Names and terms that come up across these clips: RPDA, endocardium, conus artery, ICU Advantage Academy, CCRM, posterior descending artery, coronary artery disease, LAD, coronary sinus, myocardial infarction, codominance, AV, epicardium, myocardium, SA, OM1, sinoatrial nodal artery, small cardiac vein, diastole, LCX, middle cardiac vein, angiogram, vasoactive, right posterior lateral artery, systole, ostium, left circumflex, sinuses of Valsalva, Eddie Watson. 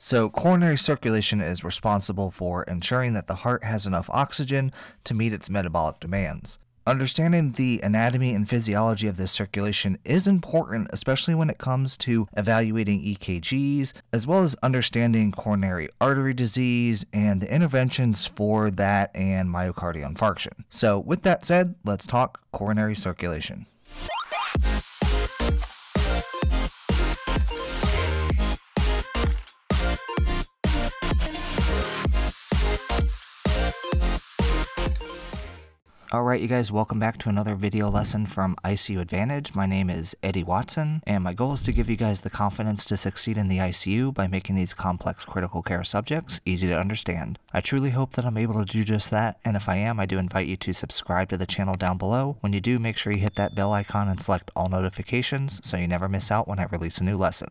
So coronary circulation is responsible for ensuring that the heart has enough oxygen to meet its metabolic demands. Understanding the anatomy and physiology of this circulation is important, especially when it comes to evaluating EKGs, as well as understanding coronary artery disease and the interventions for that and myocardial infarction. So with that said, let's talk coronary circulation. Alright you guys, welcome back to another video lesson from ICU Advantage. My name is Eddie Watson, and my goal is to give you guys the confidence to succeed in the ICU by making these complex critical care subjects easy to understand. I truly hope that I'm able to do just that, and if I am, I do invite you to subscribe to the channel down below. When you do, make sure you hit that bell icon and select all notifications so you never miss out when I release a new lesson.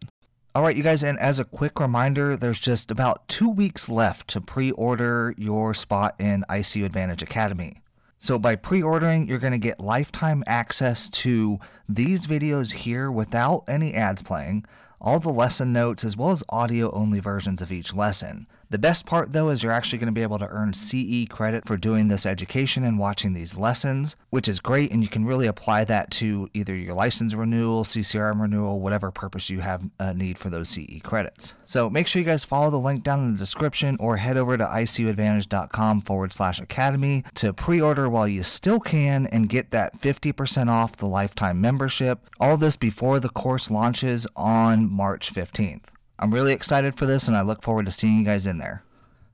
Alright you guys, and as a quick reminder, there's just about 2 weeks left to pre-order your spot in ICU Advantage Academy. So by pre-ordering, you're going to get lifetime access to these videos here without any ads playing, all the lesson notes, as well as audio-only versions of each lesson. The best part, though, is you're actually going to be able to earn CE credit for doing this education and watching these lessons, which is great, and you can really apply that to either your license renewal, CCRM renewal, whatever purpose you have a need for those CE credits. So make sure you guys follow the link down in the description or head over to icuadvantage.com/academy to pre-order while you still can and get that 50% off the lifetime membership. All this before the course launches on March 15th. I'm really excited for this, and I look forward to seeing you guys in there.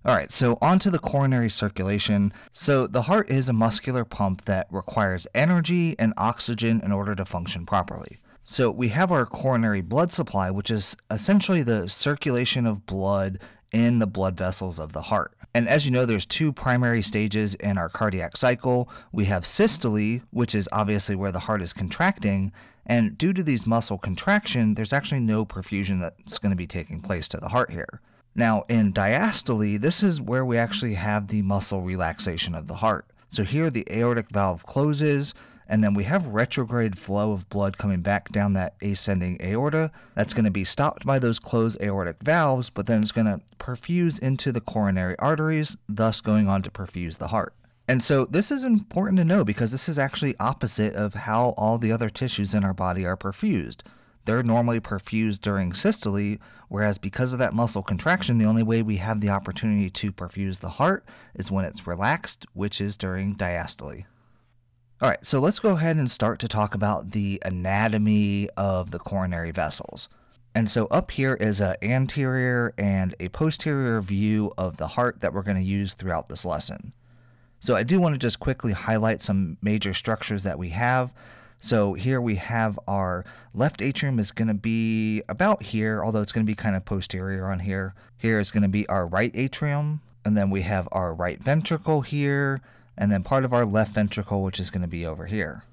Alright, so on to the coronary circulation. So the heart is a muscular pump that requires energy and oxygen in order to function properly. So we have our coronary blood supply, which is essentially the circulation of blood in the blood vessels of the heart. And as you know, there's two primary stages in our cardiac cycle. We have systole, which is obviously where the heart is contracting, and due to these muscle contraction, there's actually no perfusion that's going to be taking place to the heart here. Now, in diastole, this is where we actually have the muscle relaxation of the heart. So here the aortic valve closes, and then we have retrograde flow of blood coming back down that ascending aorta. That's going to be stopped by those closed aortic valves, but then it's going to perfuse into the coronary arteries, thus going on to perfuse the heart. And so this is important to know because this is actually opposite of how all the other tissues in our body are perfused. They're normally perfused during systole, whereas because of that muscle contraction, the only way we have the opportunity to perfuse the heart is when it's relaxed, which is during diastole. Alright, so let's go ahead and start to talk about the anatomy of the coronary vessels. And so up here is an anterior and a posterior view of the heart that we're going to use throughout this lesson. So I do want to just quickly highlight some major structures that we have. So here we have our left atrium is going to be about here, although it's going to be kind of posterior on here. Here is going to be our right atrium, and then we have our right ventricle here, and then part of our left ventricle, which is going to be over here.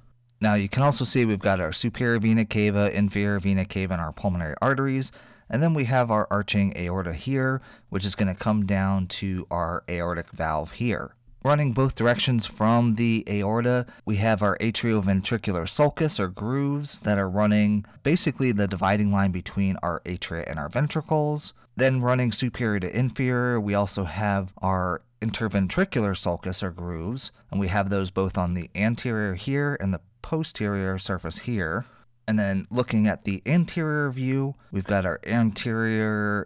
Now you can also see we've got our superior vena cava, inferior vena cava, and our pulmonary arteries. And then we have our arching aorta here, which is going to come down to our aortic valve here. Running both directions from the aorta, we have our atrioventricular sulcus or grooves that are running basically the dividing line between our atria and our ventricles. Then running superior to inferior, we also have our interventricular sulcus or grooves, and we have those both on the anterior here and the posterior surface here. And then looking at the anterior view, we've got our anterior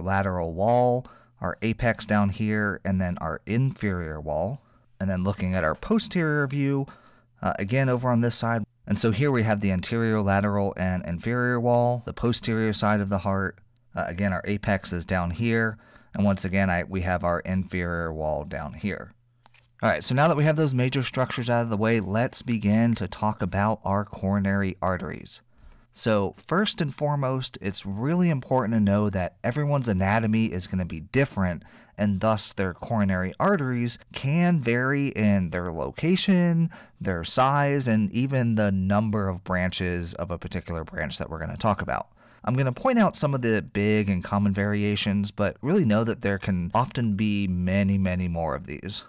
lateral wall, our apex down here, and then our inferior wall. And then looking at our posterior view, again over on this side. And so here we have the anterior, lateral, and inferior wall, the posterior side of the heart. Again, our apex is down here. And once again, we have our inferior wall down here. All right, so now that we have those major structures out of the way, let's begin to talk about our coronary arteries. So first and foremost, it's really important to know that everyone's anatomy is going to be different, and thus their coronary arteries can vary in their location, their size, and even the number of branches of a particular branch that we're going to talk about. I'm going to point out some of the big and common variations, but really know that there can often be many, many more of these.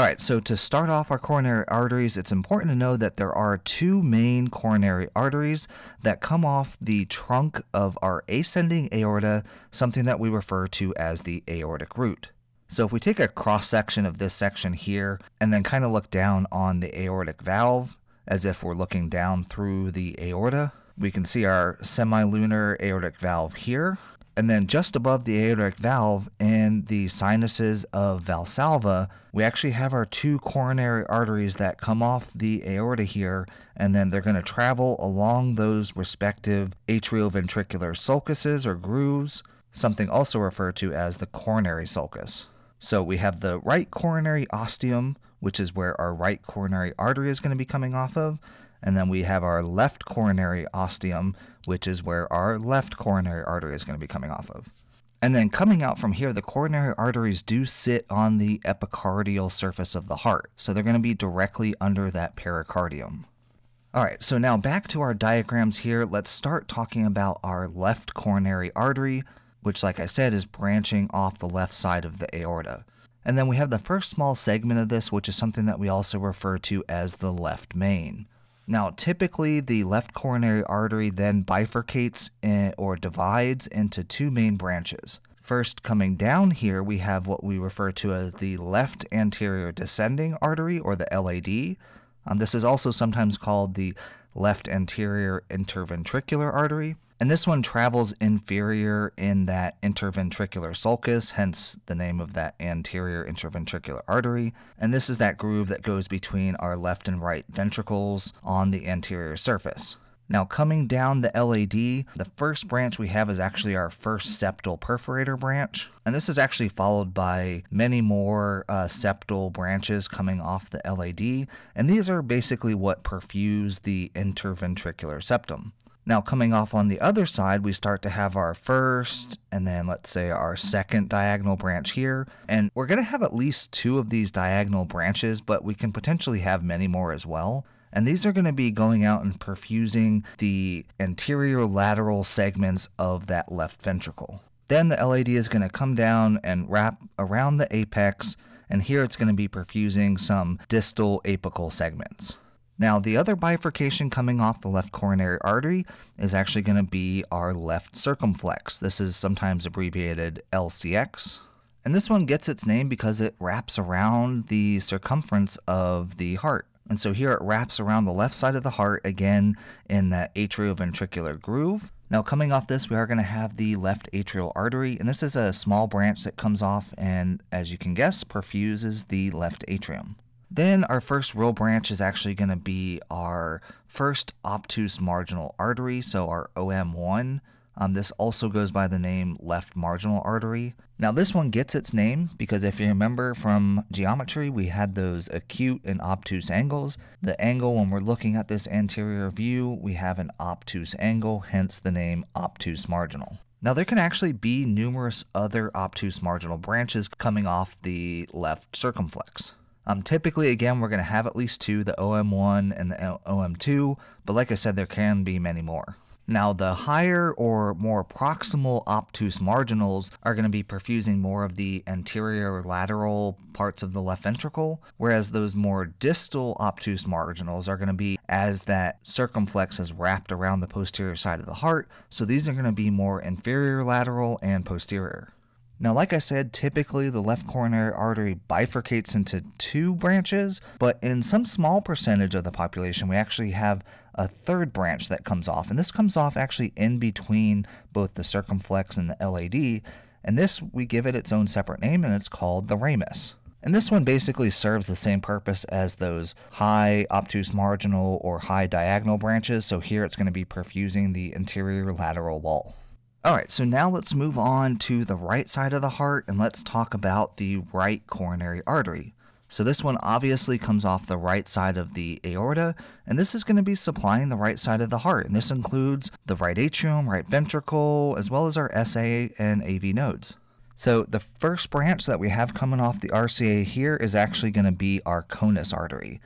Alright, so to start off our coronary arteries, it's important to know that there are two main coronary arteries that come off the trunk of our ascending aorta, something that we refer to as the aortic root. So if we take a cross-section of this section here and then kind of look down on the aortic valve as if we're looking down through the aorta, we can see our semilunar aortic valve here. And then just above the aortic valve in the sinuses of Valsalva, we actually have our two coronary arteries that come off the aorta here, and then they're going to travel along those respective atrioventricular sulcuses or grooves, something also referred to as the coronary sulcus. So we have the right coronary ostium, which is where our right coronary artery is going to be coming off of. And then we have our left coronary ostium, which is where our left coronary artery is going to be coming off of. And then coming out from here, the coronary arteries do sit on the epicardial surface of the heart. So they're going to be directly under that pericardium. All right, so now back to our diagrams here. Let's start talking about our left coronary artery, which, like I said, is branching off the left side of the aorta. And then we have the first small segment of this, which is something that we also refer to as the left main. Now, typically, the left coronary artery then bifurcates or divides into two main branches. First, coming down here, we have what we refer to as the left anterior descending artery, or the LAD. This is also sometimes called the left anterior interventricular artery. And this one travels inferior in that interventricular sulcus, hence the name of that anterior interventricular artery. And this is that groove that goes between our left and right ventricles on the anterior surface. Now, coming down the LAD, the first branch we have is actually our first septal perforator branch. And this is actually followed by many more septal branches coming off the LAD. And these are basically what perfuse the interventricular septum. Now, coming off on the other side, we start to have our first and then, let's say, our second diagonal branch here. And we're going to have at least two of these diagonal branches, but we can potentially have many more as well. And these are going to be going out and perfusing the anterior lateral segments of that left ventricle. Then the LAD is going to come down and wrap around the apex, and here it's going to be perfusing some distal apical segments. Now, the other bifurcation coming off the left coronary artery is actually going to be our left circumflex. This is sometimes abbreviated LCX. And this one gets its name because it wraps around the circumference of the heart. And so here it wraps around the left side of the heart, again, in that atrioventricular groove. Now, coming off this, we are going to have the left atrial artery. And this is a small branch that comes off and, as you can guess, perfuses the left atrium. Then our first real branch is actually going to be our first obtuse marginal artery, so our OM1. This also goes by the name left marginal artery. Now, this one gets its name because if you remember from geometry, we had those acute and obtuse angles. The angle when we're looking at this anterior view, we have an obtuse angle, hence the name obtuse marginal. Now, there can actually be numerous other obtuse marginal branches coming off the left circumflex. Typically, again, we're going to have at least two, the OM1 and the OM2, but like I said, there can be many more. Now, the higher or more proximal obtuse marginals are going to be perfusing more of the anterior lateral parts of the left ventricle, whereas those more distal obtuse marginals are going to be as that circumflex is wrapped around the posterior side of the heart, so these are going to be more inferior lateral and posterior. Now, like I said, typically the left coronary artery bifurcates into two branches, but in some small percentage of the population, we actually have a third branch that comes off. And this comes off actually in between both the circumflex and the LAD. And this, we give it its own separate name, and it's called the ramus. And this one basically serves the same purpose as those high obtuse marginal or high diagonal branches. So here it's going to be perfusing the anterior lateral wall. All right, so now let's move on to the right side of the heart and let's talk about the right coronary artery. So this one obviously comes off the right side of the aorta, and this is going to be supplying the right side of the heart. And this includes the right atrium, right ventricle, as well as our SA and AV nodes. So the first branch that we have coming off the RCA here is actually going to be our conus artery.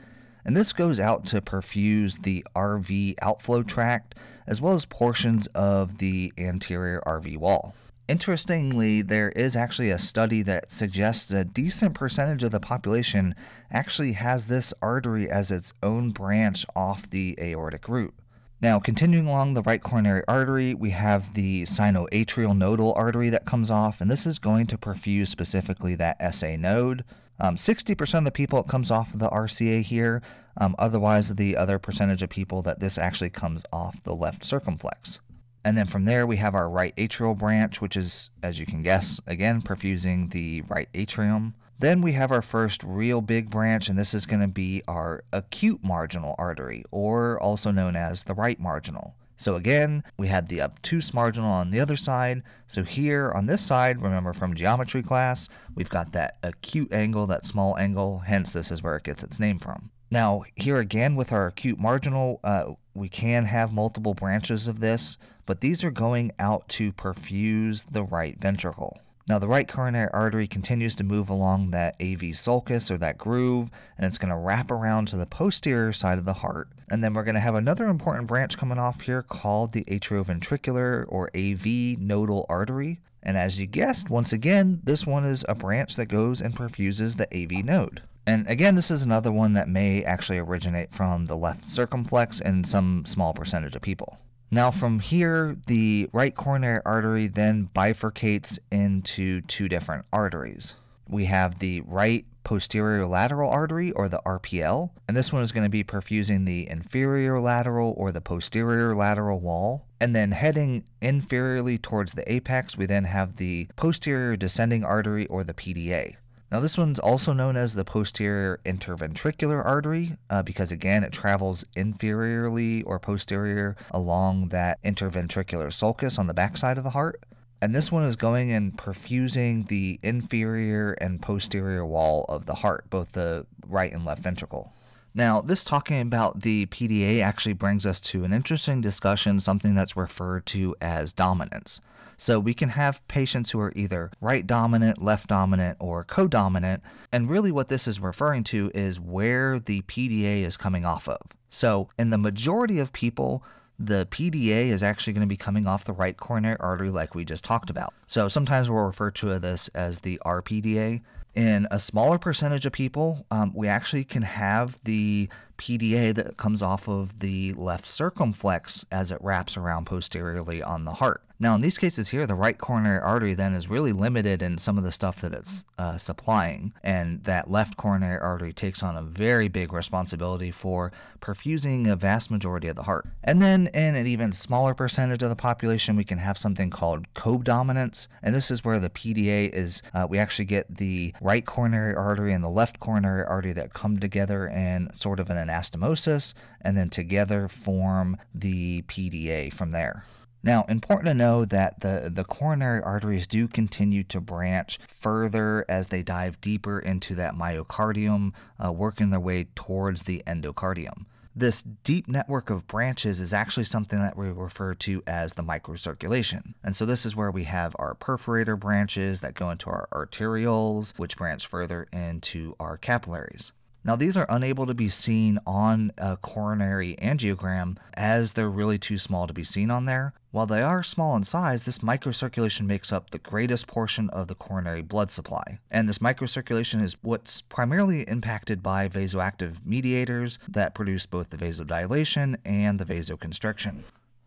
And this goes out to perfuse the RV outflow tract, as well as portions of the anterior RV wall. Interestingly, there is actually a study that suggests a decent percentage of the population actually has this artery as its own branch off the aortic root. Now, continuing along the right coronary artery, we have the sinoatrial nodal artery that comes off, and this is going to perfuse specifically that SA node. 60% of the people it comes off of the RCA here, otherwise the other percentage of people that this actually comes off the left circumflex. And then from there, we have our right atrial branch, which is, as you can guess, again, perfusing the right atrium. Then we have our first real big branch, and this is going to be our acute marginal artery, or also known as the right marginal. So again, we had the obtuse marginal on the other side. So here on this side, remember from geometry class, we've got that acute angle, that small angle, hence this is where it gets its name from. Now, here again with our acute marginal, we can have multiple branches of this, but these are going out to perfuse the right ventricle. Now, the right coronary artery continues to move along that AV sulcus, or that groove, and it's going to wrap around to the posterior side of the heart. And then we're going to have another important branch coming off here called the atrioventricular, or AV nodal artery. And as you guessed, once again, this one is a branch that goes and perfuses the AV node. And again, this is another one that may actually originate from the left circumflex in some small percentage of people. Now from here, the right coronary artery then bifurcates into two different arteries. We have the right posterior lateral artery, or the RPL, and this one is going to be perfusing the inferior lateral, or the posterior lateral wall. And then heading inferiorly towards the apex, we then have the posterior descending artery, or the PDA. Now this one's also known as the posterior interventricular artery because again it travels inferiorly or posterior along that interventricular sulcus on the backside of the heart. And this one is going and perfusing the inferior and posterior wall of the heart, both the right and left ventricle. Now, this talking about the PDA actually brings us to an interesting discussion, something that's referred to as dominance. So we can have patients who are either right dominant, left dominant, or codominant, and really what this is referring to is where the PDA is coming off of. So in the majority of people, the PDA is actually going to be coming off the right coronary artery like we just talked about. So sometimes we'll refer to this as the RPDA. In a smaller percentage of people, we actually can have the PDA that comes off of the left circumflex as it wraps around posteriorly on the heart. Now, in these cases here, the right coronary artery then is really limited in some of the stuff that it's supplying, and that left coronary artery takes on a very big responsibility for perfusing a vast majority of the heart. And then in an even smaller percentage of the population, we can have something called codominance, and this is where the PDA is, we actually get the right coronary artery and the left coronary artery that come together in sort of an anastomosis, and then together form the PDA from there. Now, important to know that the coronary arteries do continue to branch further as they dive deeper into that myocardium, working their way towards the endocardium. This deep network of branches is actually something that we refer to as the microcirculation. And so this is where we have our perforator branches that go into our arterioles, which branch further into our capillaries. Now, these are unable to be seen on a coronary angiogram as they're really too small to be seen on there. While they are small in size, this microcirculation makes up the greatest portion of the coronary blood supply. And this microcirculation is what's primarily impacted by vasoactive mediators that produce both the vasodilation and the vasoconstriction.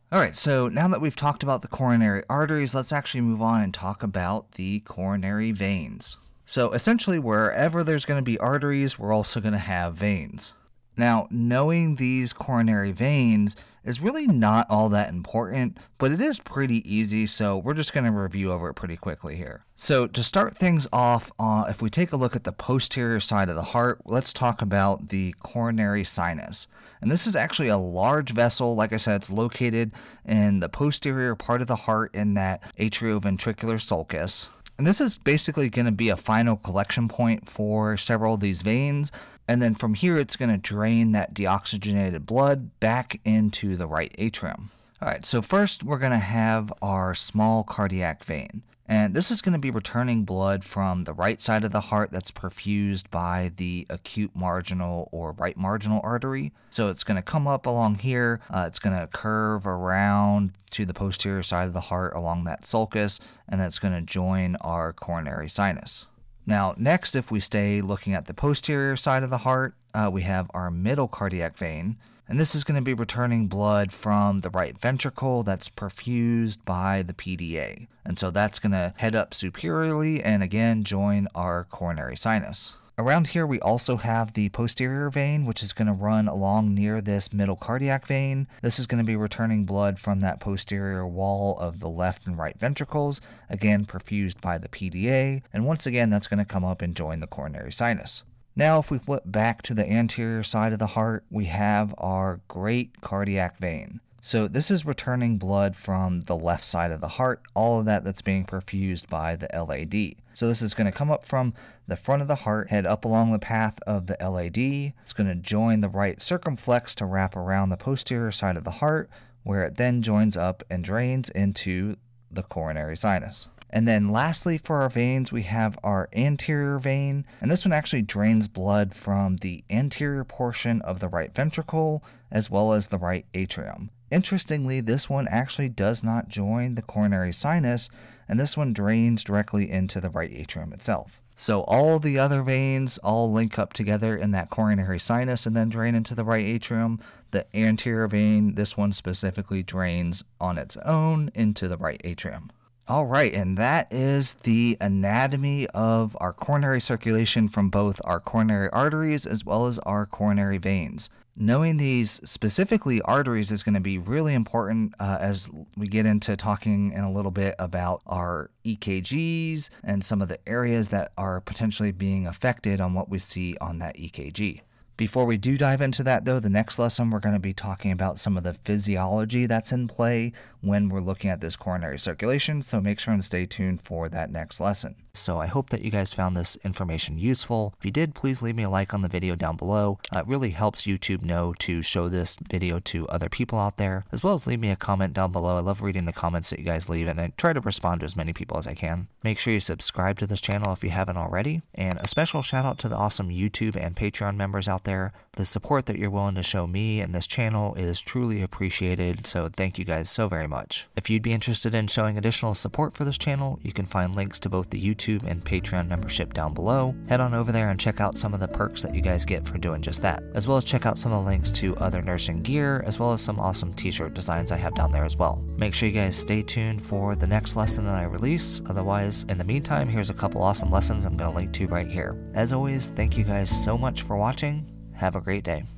All right, so now that we've talked about the coronary arteries, let's actually move on and talk about the coronary veins. So essentially, wherever there's going to be arteries, we're also going to have veins. Now, knowing these coronary veins is really not all that important, but it is pretty easy, so we're just going to review over it pretty quickly here. So to start things off, if we take a look at the posterior side of the heart, let's talk about the coronary sinus. And this is actually a large vessel. Like I said, it's located in the posterior part of the heart in that atrioventricular sulcus. And this is basically going to be a final collection point for several of these veins. And then from here, it's going to drain that deoxygenated blood back into the right atrium. All right, so first we're going to have our small cardiac vein. And this is going to be returning blood from the right side of the heart that's perfused by the acute marginal or right marginal artery. So it's going to come up along here. It's going to curve around to the posterior side of the heart along that sulcus, and that's going to join our coronary sinus. Now, next, if we stay looking at the posterior side of the heart, we have our middle cardiac vein. And this is going to be returning blood from the right ventricle that's perfused by the PDA. And so that's going to head up superiorly and again join our coronary sinus. Around here we also have the posterior vein, which is going to run along near this middle cardiac vein. This is going to be returning blood from that posterior wall of the left and right ventricles, again perfused by the PDA. And once again that's going to come up and join the coronary sinus. Now, if we flip back to the anterior side of the heart, we have our great cardiac vein. So this is returning blood from the left side of the heart, all of that's being perfused by the LAD. So this is going to come up from the front of the heart, head up along the path of the LAD. It's going to join the right circumflex to wrap around the posterior side of the heart, where it then joins up and drains into the coronary sinus. And then lastly, for our veins, we have our anterior vein, and this one actually drains blood from the anterior portion of the right ventricle as well as the right atrium. Interestingly, this one actually does not join the coronary sinus, and this one drains directly into the right atrium itself. So all the other veins all link up together in that coronary sinus and then drain into the right atrium. The anterior vein, this one specifically, drains on its own into the right atrium. All right, and that is the anatomy of our coronary circulation from both our coronary arteries as well as our coronary veins. Knowing these, specifically arteries, is going to be really important as we get into talking in a little bit about our EKGs and some of the areas that are potentially being affected on what we see on that EKG. Before we do dive into that, though, the next lesson we're going to be talking about some of the physiology that's in play when we're looking at this coronary circulation, so make sure and stay tuned for that next lesson. So I hope that you guys found this information useful. If you did, please leave me a like on the video down below. It really helps YouTube know to show this video to other people out there, as well as leave me a comment down below. I love reading the comments that you guys leave, and I try to respond to as many people as I can. Make sure you subscribe to this channel if you haven't already, and a special shout out to the awesome YouTube and Patreon members out there. The support that you're willing to show me and this channel is truly appreciated, so thank you guys so very much. If you'd be interested in showing additional support for this channel, you can find links to both the YouTube and Patreon membership down below. Head on over there and check out some of the perks that you guys get for doing just that, as well as check out some of the links to other nursing gear, as well as some awesome t-shirt designs I have down there as well. Make sure you guys stay tuned for the next lesson that I release. Otherwise, in the meantime, here's a couple awesome lessons I'm going to link to right here. As always, thank you guys so much for watching. Have a great day.